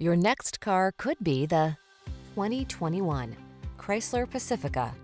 Your next car could be the 2021 Chrysler Pacifica.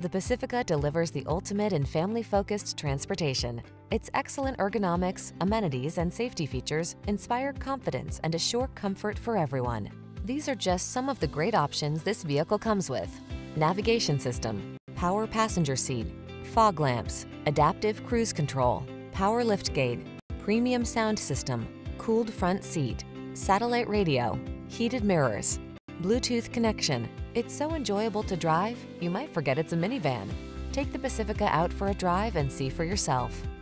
The Pacifica delivers the ultimate in family-focused transportation. Its excellent ergonomics, amenities, and safety features inspire confidence and assure comfort for everyone. These are just some of the great options this vehicle comes with: navigation system, power passenger seat, fog lamps, adaptive cruise control, power liftgate, premium sound system, cooled front seat, satellite radio, heated mirrors, Bluetooth connection. It's so enjoyable to drive, you might forget it's a minivan. Take the Pacifica out for a drive and see for yourself.